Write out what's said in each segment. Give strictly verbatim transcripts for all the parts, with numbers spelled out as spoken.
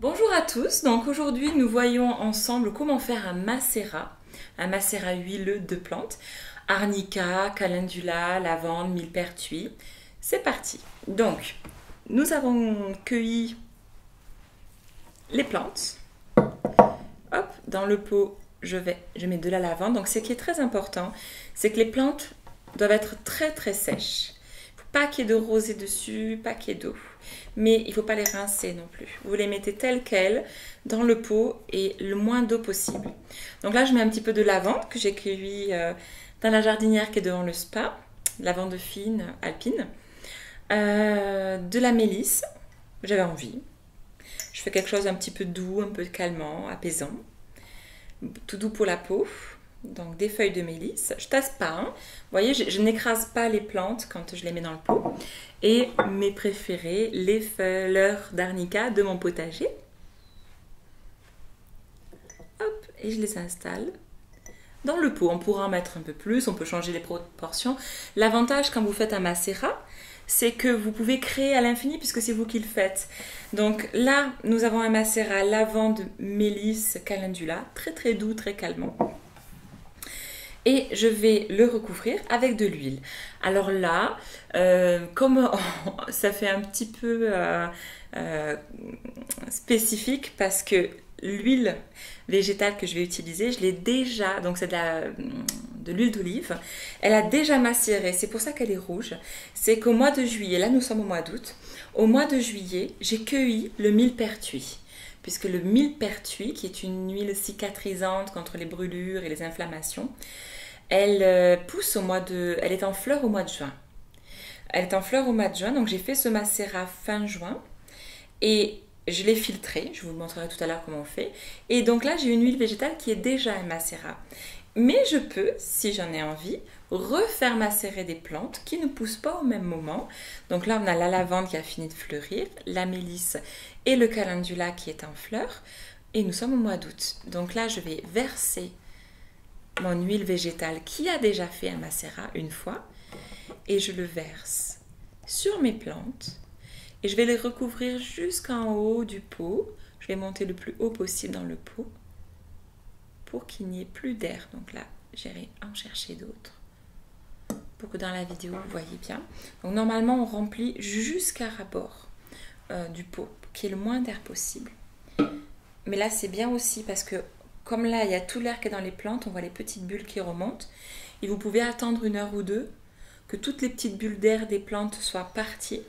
Bonjour à tous, donc aujourd'hui nous voyons ensemble comment faire un macérat, un macérat huileux de plantes, arnica, calendula, lavande, millepertuis. C'est parti. Donc nous avons cueilli les plantes. Hop, dans le pot je, vais, je mets de la lavande. Donc ce qui est très important, c'est que les plantes doivent être très très sèches. Pas qu'il y ait de rosée dessus, pas qu'il y ait d'eau. Mais il ne faut pas les rincer non plus. Vous les mettez telles quelles dans le pot et le moins d'eau possible. Donc là, je mets un petit peu de lavande que j'ai cueillie euh, dans la jardinière qui est devant le spa. Lavande fine, alpine. Euh, de la mélisse, j'avais envie. Je fais quelque chose d'un petit peu doux, un peu calmant, apaisant. Tout doux pour la peau. Donc des feuilles de mélisse, je tasse pas, hein. Vous voyez, je, je n'écrase pas les plantes quand je les mets dans le pot. Et mes préférés, les fleurs d'arnica de mon potager. Hop, et je les installe dans le pot. On pourra en mettre un peu plus, on peut changer les proportions. L'avantage quand vous faites un macérat, c'est que vous pouvez créer à l'infini puisque c'est vous qui le faites. Donc là, nous avons un macérat lavande, mélisse, calendula, très très doux, très calmant. Et je vais le recouvrir avec de l'huile. Alors là, euh, comme on, ça fait un petit peu euh, euh, spécifique parce que l'huile végétale que je vais utiliser, je l'ai déjà, donc c'est de l'huile d'olive, elle a déjà macéré, c'est pour ça qu'elle est rouge. C'est qu'au mois de juillet, là nous sommes au mois d'août, au mois de juillet, j'ai cueilli le millepertuis. Puisque le millepertuis, qui est une huile cicatrisante contre les brûlures et les inflammations, elle pousse au mois de, elle est en fleur au mois de juin. Elle est en fleur au mois de juin, donc j'ai fait ce macérat fin juin et je l'ai filtré. Je vous montrerai tout à l'heure comment on fait. Et donc là, j'ai une huile végétale qui est déjà un macérat. Mais je peux, si j'en ai envie, refaire macérer des plantes qui ne poussent pas au même moment. Donc là, on a la lavande qui a fini de fleurir, la mélisse et le calendula qui est en fleur. Et nous sommes au mois d'août. Donc là, je vais verser mon huile végétale qui a déjà fait un macérat une fois. Et je le verse sur mes plantes. Et je vais les recouvrir jusqu'en haut du pot. Je vais monter le plus haut possible dans le pot pour qu'il n'y ait plus d'air. Donc là, j'irai en chercher d'autres. Pour que dans la vidéo, vous voyez bien. Donc normalement, on remplit jusqu'à rabord euh, du pot, qui est le moins d'air possible. Mais là, c'est bien aussi parce que comme là, il y a tout l'air qui est dans les plantes, on voit les petites bulles qui remontent. Et vous pouvez attendre une heure ou deux que toutes les petites bulles d'air des plantes soient parties.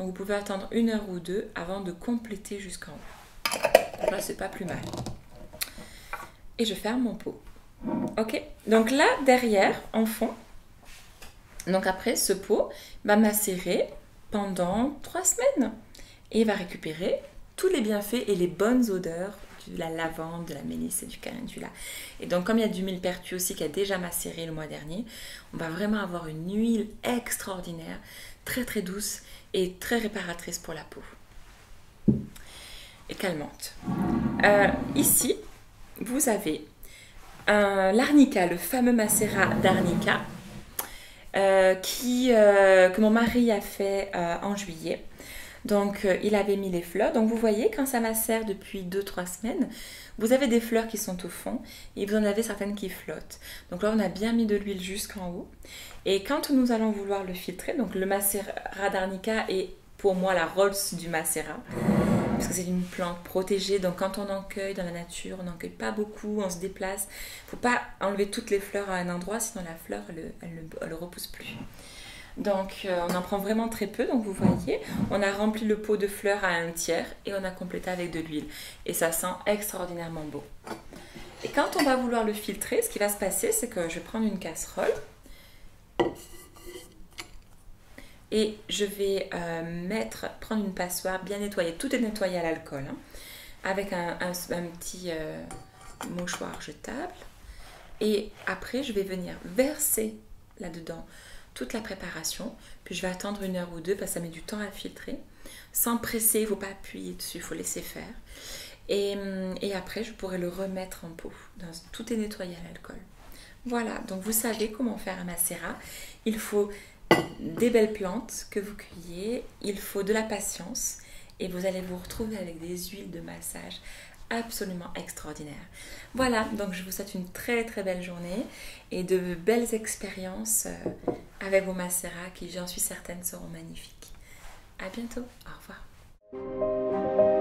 Donc vous pouvez attendre une heure ou deux avant de compléter jusqu'en haut. Donc là, c'est pas plus mal. Et je ferme mon pot. Ok. Donc là, derrière, en fond. Donc après, ce pot va macérer pendant trois semaines et va récupérer tous les bienfaits et les bonnes odeurs de la lavande, de la mélisse et du calendula. Et donc comme il y a du millepertuis aussi qui a déjà macéré le mois dernier, on va vraiment avoir une huile extraordinaire, très très douce et très réparatrice pour la peau. Et calmante. Euh, ici, vous avez l'arnica, le fameux macérat d'arnica. Euh, qui, euh, que mon mari a fait euh, en juillet. Donc euh, il avait mis les fleurs. Donc vous voyez, quand ça macère depuis deux trois semaines, vous avez des fleurs qui sont au fond et vous en avez certaines qui flottent. Donc là, on a bien mis de l'huile jusqu'en haut. Et quand nous allons vouloir le filtrer, donc le macérat d'arnica est pour moi la Rolls du macérat. Parce que c'est une plante protégée, donc quand on en cueille dans la nature, on n'en cueille pas beaucoup, on se déplace. Il ne faut pas enlever toutes les fleurs à un endroit, sinon la fleur, elle ne repousse plus. Donc euh, on en prend vraiment très peu, donc vous voyez, on a rempli le pot de fleurs à un tiers et on a complété avec de l'huile. Et ça sent extraordinairement beau. Et quand on va vouloir le filtrer, ce qui va se passer, c'est que je vais prendre une casserole. Et je vais euh, mettre, prendre une passoire bien nettoyée. Tout est nettoyé à l'alcool. Hein, avec un, un, un petit euh, mouchoir jetable. Et après, je vais venir verser là-dedans toute la préparation. Puis je vais attendre une heure ou deux parce que ça met du temps à filtrer. Sans presser, il ne faut pas appuyer dessus, il faut laisser faire. Et, et après, je pourrai le remettre en pot. Dans, tout est nettoyé à l'alcool. Voilà, donc vous savez comment faire un macérat. Il faut des belles plantes que vous cueillez, il faut de la patience et vous allez vous retrouver avec des huiles de massage absolument extraordinaires. Voilà, donc je vous souhaite une très très belle journée et de belles expériences avec vos macérats qui, j'en suis certaine, seront magnifiques. À bientôt, au revoir.